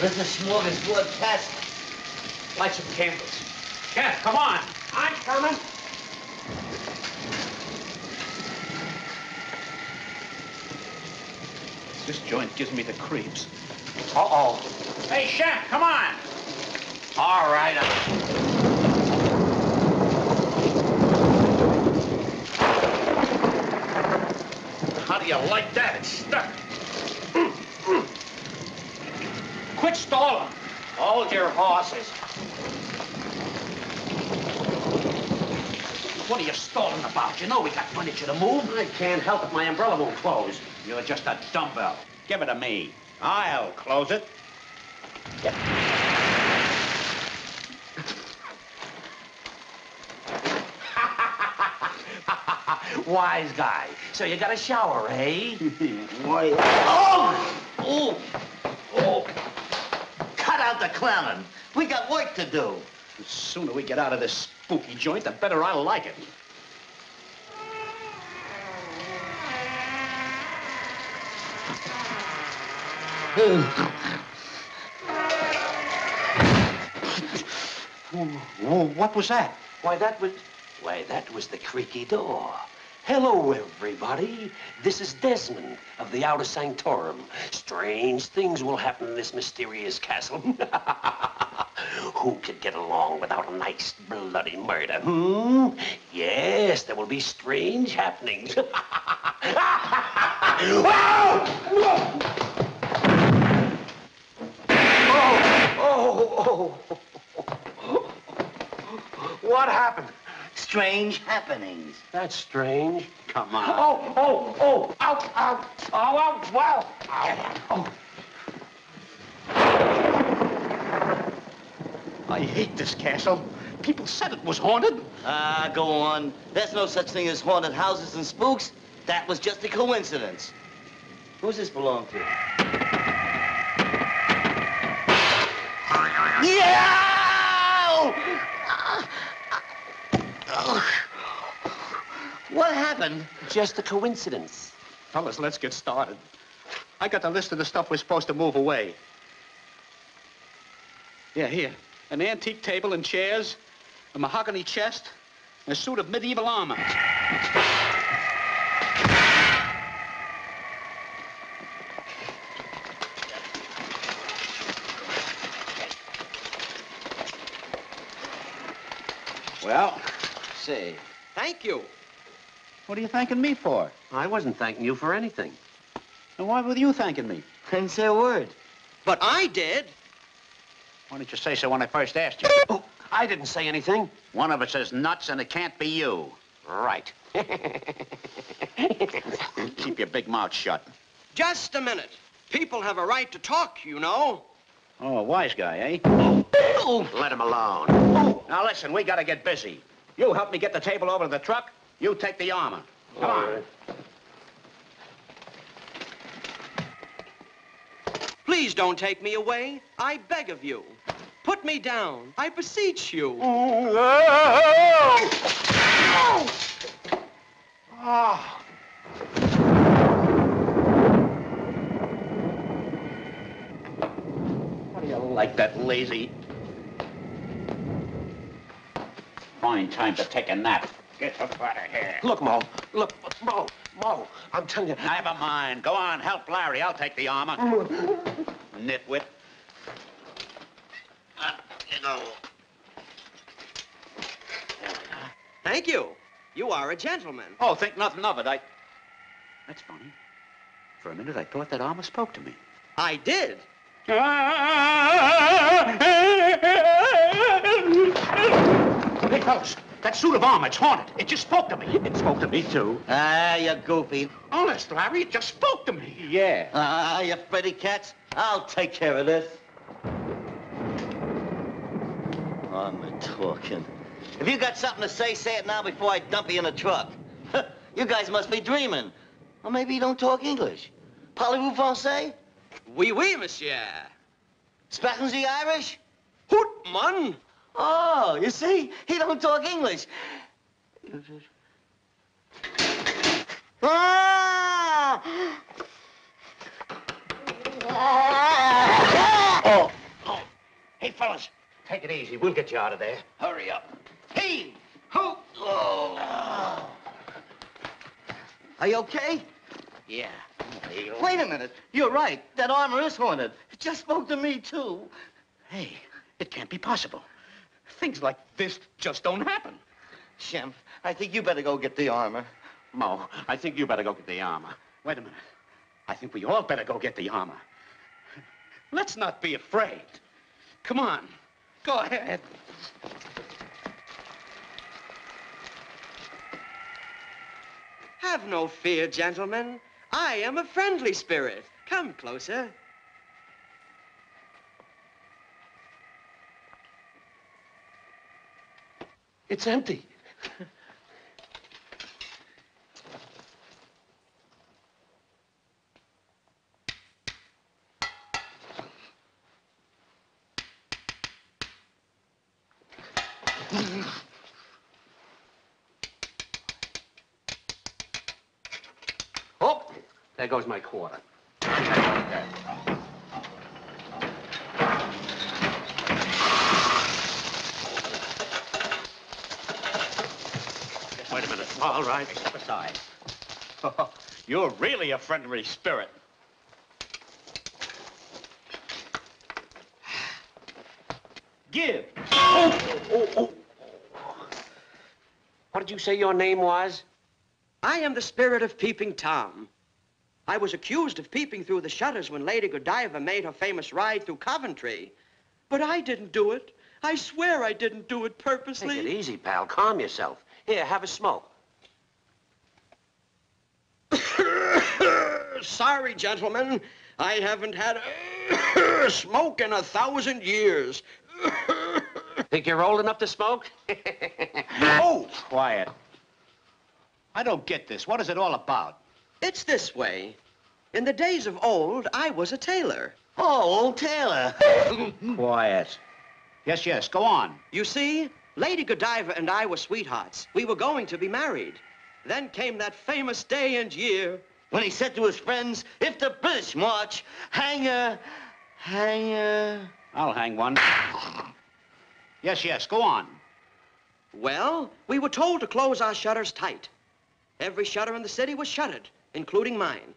this is smorgasbord test. Light some candles. Yes, come on. I'm coming. This joint gives me the creeps. Uh-oh. Hey, Chef, come on. All right. How do you like that? It's stuck. Quit stalling. Hold your horses. What are you stalling about? You know we got furniture to move. I can't help it. My umbrella won't close. You're just a dumbbell. Give it to me. I'll close it. Yep. Wise guy. So you got a shower, eh? Why? Oh! Oh! Oh! Cut out the clowning. We got work to do. The sooner we get out of this spooky joint, the better I like it. What was that? Why, that was the creaky door. Hello, everybody. This is Desmond of the Outer Sanctorum. Strange things will happen in this mysterious castle. Who could get along without a nice bloody murder, hmm? Yes, there will be strange happenings. What happened? Strange happenings. That's strange. Come on. Oh, oh, oh. Ouch, ouch. Oh, ouch, wow. Oh. I hate this castle. People said it was haunted. Ah, go on. There's no such thing as haunted houses and spooks. That was just a coincidence. Who's this belong to? Yeah! What happened? Just a coincidence. Fellas, let's get started. I got the list of the stuff we're supposed to move away. Yeah, here. An antique table and chairs, a mahogany chest, and a suit of medieval armor. Well, say, thank you. What are you thanking me for? I wasn't thanking you for anything. Then why were you thanking me? I didn't say a word. But I did. Why didn't you say so when I first asked you? Oh, I didn't say anything. One of us is nuts, and it can't be you. Right. Keep your big mouth shut. Just a minute. People have a right to talk, you know. Oh, a wise guy, eh? Oh. Let him alone. Oh. Now, listen, we gotta get busy. You help me get the table over to the truck. You take the armor. Come on. Please don't take me away. I beg of you. Put me down. I beseech you. Oh. Oh. How do you like that, lazy? Fine time to take a nap. Get the fuck out of here. Look, Mo. Look, Mo. I'm telling you. Never mind. Go on, help Larry. I'll take the armor. Nitwit. You know. Thank you. You are a gentleman. Oh, think nothing of it. That's funny. For a minute, I thought that armor spoke to me. I did. Hey, fellas. That suit of armor, it's haunted. It just spoke to me. It spoke to me, too. Ah, you goofy. Honest, Larry, it just spoke to me. Yeah. Ah, you pretty cats. I'll take care of this. I'm talking. If you got something to say, say it now before I dump you in a truck. You guys must be dreaming. Or maybe you don't talk English. Parlez-vous français? Oui, oui, monsieur. Speaking the Irish? Hoot, man. Oh, you see? He don't talk English. Ah! Ah! Oh. Hey, fellas, take it easy. We'll get you out of there. Hurry up. Hey! Who? Oh! Are you okay? Yeah. Wait a minute. You're right. That armor is haunted. It just spoke to me, too. Hey, it can't be possible. Things like this just don't happen. Shemp, I think you better go get the armor. Mo, I think you better go get the armor. Wait a minute. I think we all better go get the armor. Let's not be afraid. Come on. Go ahead. Have no fear, gentlemen. I am a friendly spirit. Come closer. It's empty. Oh, there goes my quarter. Wait a minute. All right. Step aside. Oh, you're really a friendly spirit. Give. Oh. What did you say your name was? I am the spirit of Peeping Tom. I was accused of peeping through the shutters when Lady Godiva made her famous ride through Coventry. But I didn't do it. I swear I didn't do it purposely. Take it easy, pal. Calm yourself. Here, have a smoke. Sorry, gentlemen. I haven't had a smoke in 1,000 years. Think you're old enough to smoke? Oh! Quiet. I don't get this. What is it all about? It's this way. In the days of old, I was a tailor. Oh, old tailor. Quiet. Yes, yes, go on. You see, Lady Godiva and I were sweethearts. We were going to be married. Then came that famous day and year when he said to his friends, if the British march, hang a... I'll hang one. Yes, yes, go on. Well, we were told to close our shutters tight. Every shutter in the city was shuttered, including mine.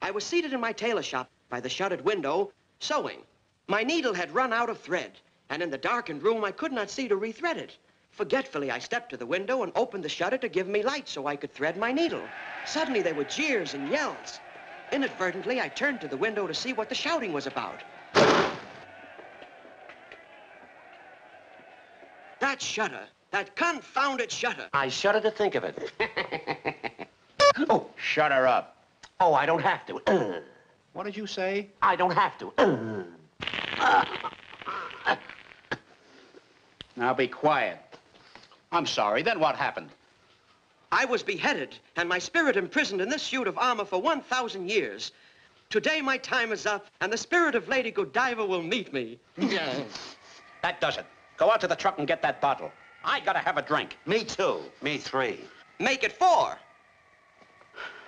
I was seated in my tailor shop by the shuttered window, sewing. My needle had run out of thread, and in the darkened room, I could not see to rethread it. Forgetfully, I stepped to the window and opened the shutter to give me light so I could thread my needle. Suddenly, there were jeers and yells. Inadvertently, I turned to the window to see what the shouting was about. That shutter, that confounded shutter. I shudder to think of it. Oh, shut her up. Oh, I don't have to. What did you say? I don't have to. Now be quiet. I'm sorry, then what happened? I was beheaded and my spirit imprisoned in this suit of armor for 1,000 years. Today my time is up and the spirit of Lady Godiva will meet me. That does it. Go out to the truck and get that bottle. I gotta have a drink. Me too. Me three. Make it four.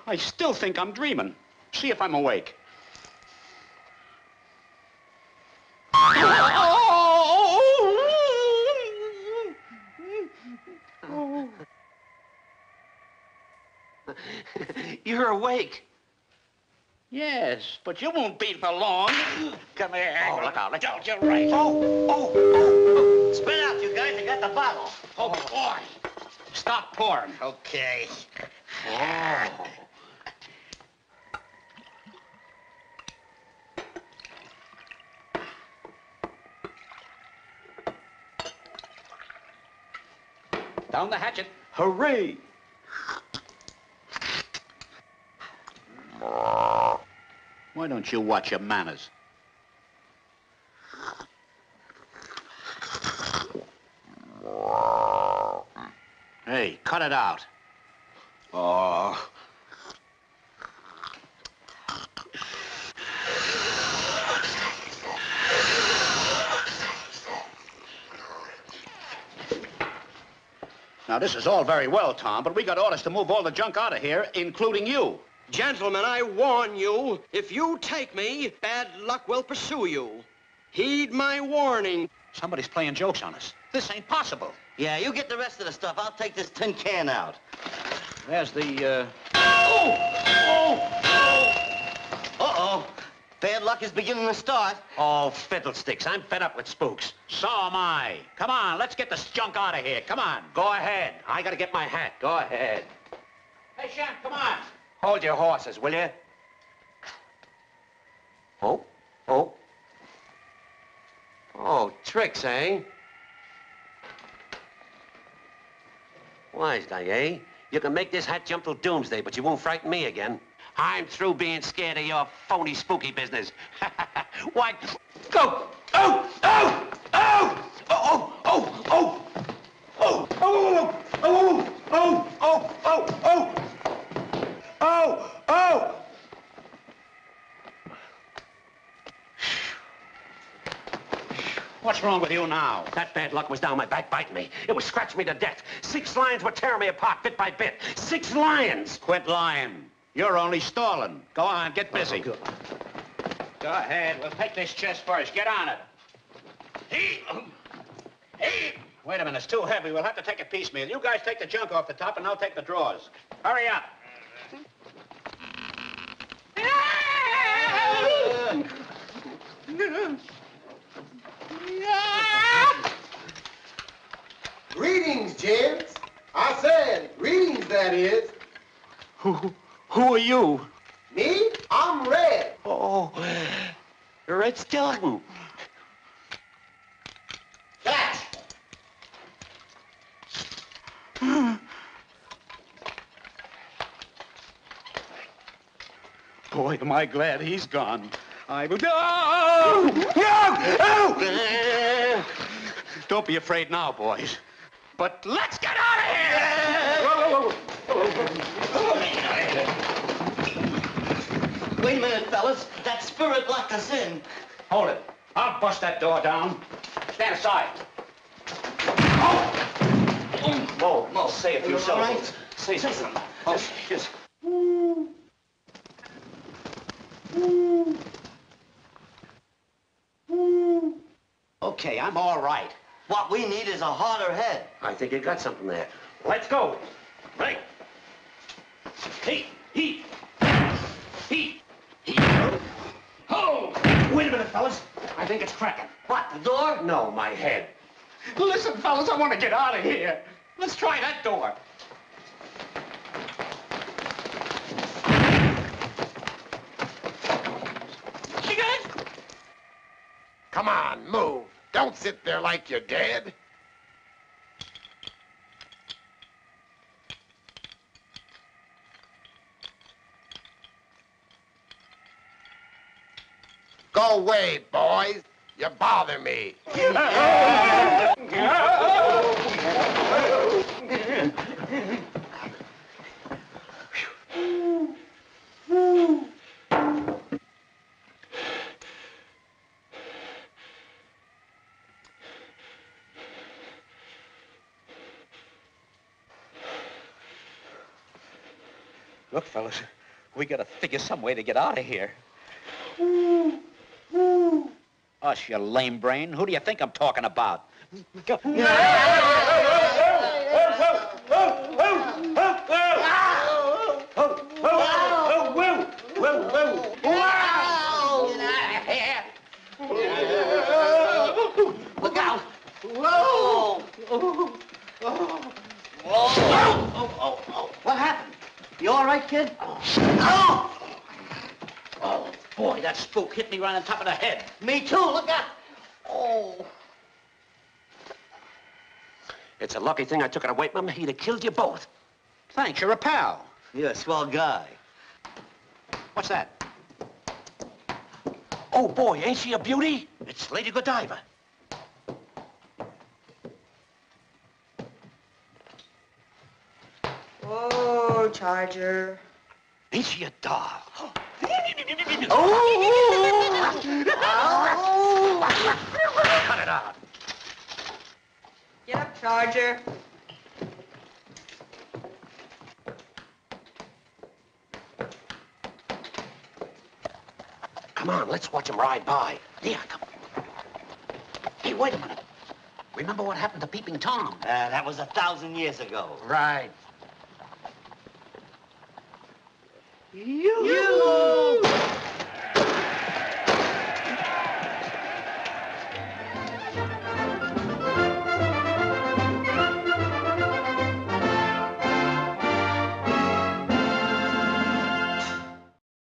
I still think I'm dreaming. See if I'm awake. You're awake. Yes, but you won't be for long. Come here. Oh, look out. Don't you right. Oh. Spit out, you guys. I got the bottle. Oh, boy. Stop pouring. Okay. Oh. Down the hatchet. Hooray. Why don't you watch your manners? Hey, cut it out. Oh. Now, this is all very well, Tom, but we got orders to move all the junk out of here, including you. Gentlemen, I warn you, if you take me, bad luck will pursue you. Heed my warning. Somebody's playing jokes on us. This ain't possible. Yeah, you get the rest of the stuff. I'll take this tin can out. There's the, Oh! Oh! Oh! Uh-oh. Bad luck is beginning to start. Oh, fiddlesticks. I'm fed up with spooks. So am I. Come on, let's get this junk out of here. Come on, go ahead. I gotta get my hat. Go ahead. Hey, Sham, come on. Hold your horses, will you? Oh, oh. Oh, tricks, eh? Wise guy, eh? You can make this hat jump till doomsday, but you won't frighten me again. I'm through being scared of your phony, spooky business. Why? Go! Oh! Oh! Oh! Oh! Oh! Oh! Oh! Oh! Oh! Oh! Oh! Oh! Oh! Oh! Oh! What's wrong with you now? That bad luck was down my back biting me. It would scratch me to death. 6 lions would tear me apart bit by bit. 6 lions! Quit lying. You're only stalling. Go on, get busy. Oh, go ahead. We'll take this chest first. Get on it. Wait a minute. It's too heavy. We'll have to take it piecemeal. You guys take the junk off the top, and I'll take the drawers. Hurry up. Greetings, gents. I said greetings, that is. Who are you? Me? I'm Red. Oh, Red Skeleton. Catch! Boy, am I glad he's gone. I will... No! No! Don't be afraid now, boys. But let's get out of here! Whoa, whoa, whoa. Wait a minute, fellas. That spirit locked us in. Hold it. I'll bust that door down. Stand aside. Oh! Whoa, whoa. Say a few syllables. Say something. Oh, yes. Woo. Woo. Woo. Okay, I'm all right. What we need is a harder head. I think you got something there. Let's go. Right. He. Oh! Wait a minute, fellas. I think it's cracking. What, the door? No, my head. Listen, fellas, I want to get out of here. Let's try that door. You got it? Come on, move. Don't sit there like you're dead. Go away, boys. You bother me. Look, fellas, we gotta figure some way to get out of here. Us, you lame brain. Who do you think I'm talking about? Look out! What happened? You all right, kid? Oh! Oh, boy, that spook hit me right on top of the head. Me too, look out! Oh. It's a lucky thing I took it away from him. He'd have killed you both. Thanks, you're a pal. You're a swell guy. What's that? Oh, boy, ain't she a beauty? It's Lady Godiva. Charger. Ain't she a doll? Oh. Oh. Cut it out. Get up, Charger. Come on, let's watch him ride by. Yeah, come on. wait a minute. Remember what happened to Peeping Tom? That was 1,000 years ago. Right. You!